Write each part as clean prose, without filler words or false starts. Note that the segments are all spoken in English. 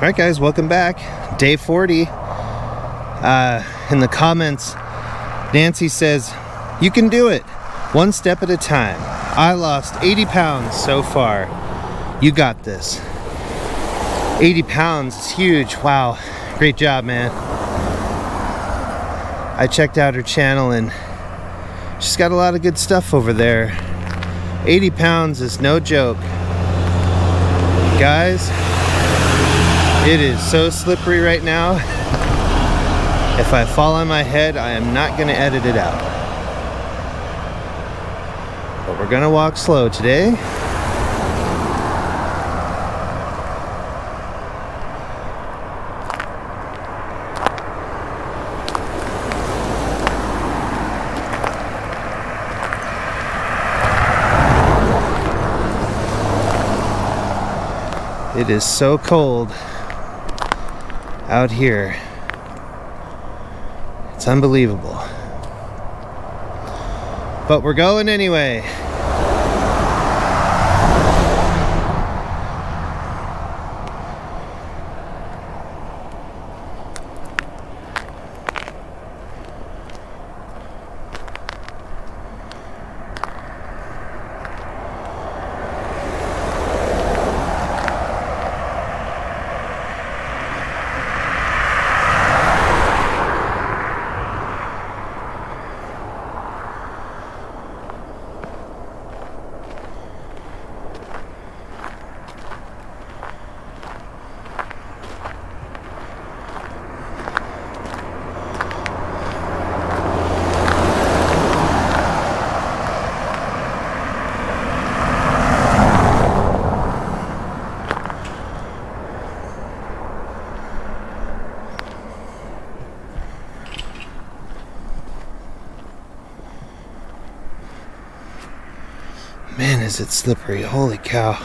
All right, guys, welcome back. Day 40. In the comments, Nancy says, "You can do it. One step at a time. I lost 80 pounds so far. You got this." 80 pounds is huge. Wow. Great job, man. I checked out her channel and she's got a lot of good stuff over there. 80 pounds is no joke. Guys, it is so slippery right now. If I fall on my head, I am not going to edit it out. But we're going to walk slow today. It is so cold out here. It's unbelievable. But we're going anyway. Man, is it slippery. Holy cow.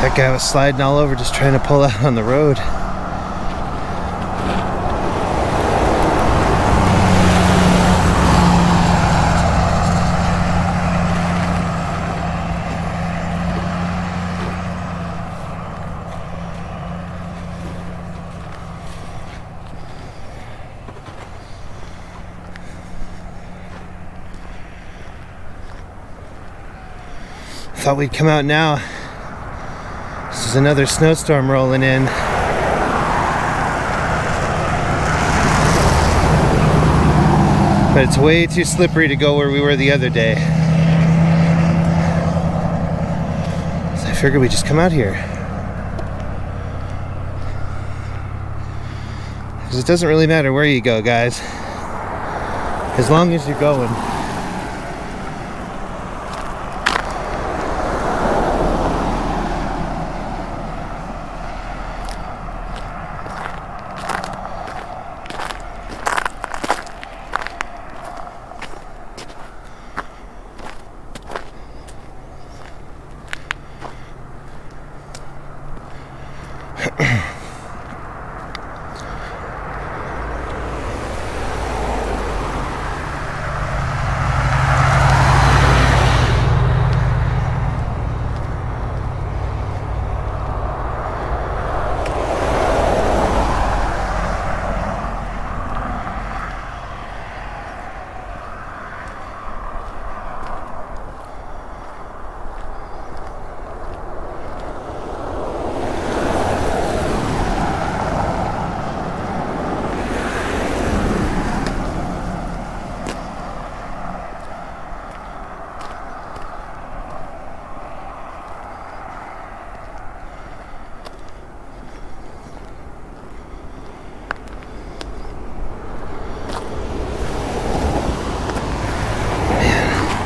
That guy was sliding all over just trying to pull out on the road. Thought we'd come out now. There's another snowstorm rolling in. But it's way too slippery to go where we were the other day. So I figured we'd just come out here. Because it doesn't really matter where you go, guys. As long as you're going.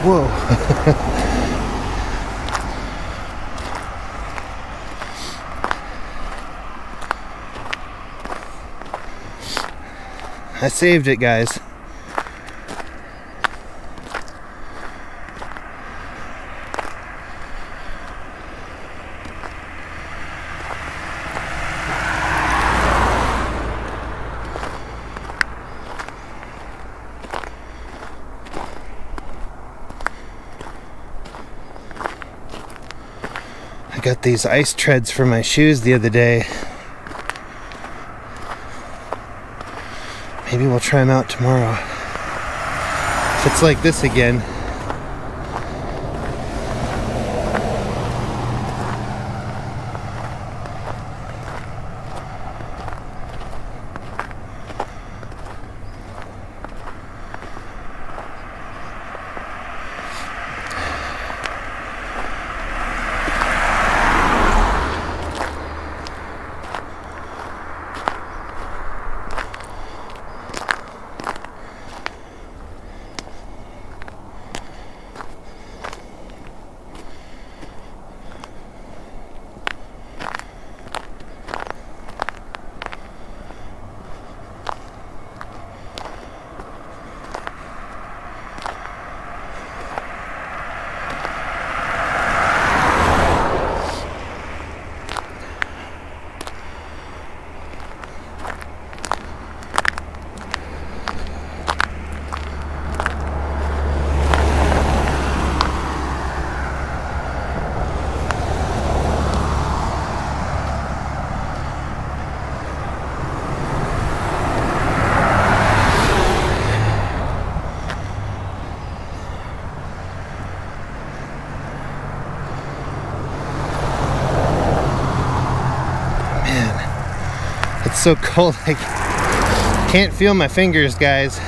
Whoa. I saved it, guys. Got these ice treads for my shoes the other day. Maybe we'll try them out tomorrow. If it's like this again. So cold, I can't feel my fingers, guys,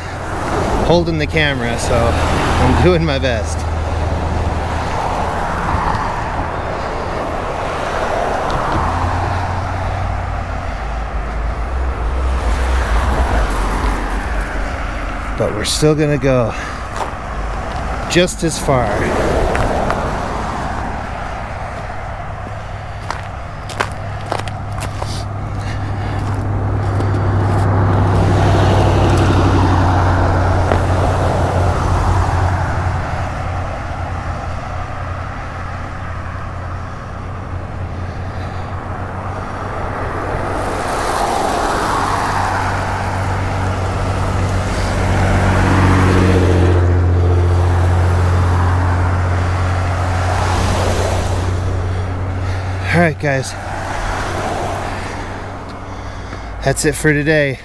holding the camera, so I'm doing my best. But we're still gonna go just as far. Alright guys, that's it for today,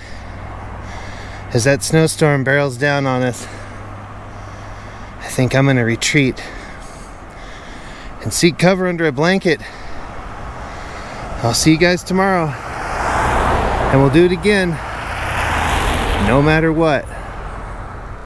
as that snowstorm barrels down on us. I think I'm going to retreat and seek cover under a blanket. I'll see you guys tomorrow, and we'll do it again, no matter what.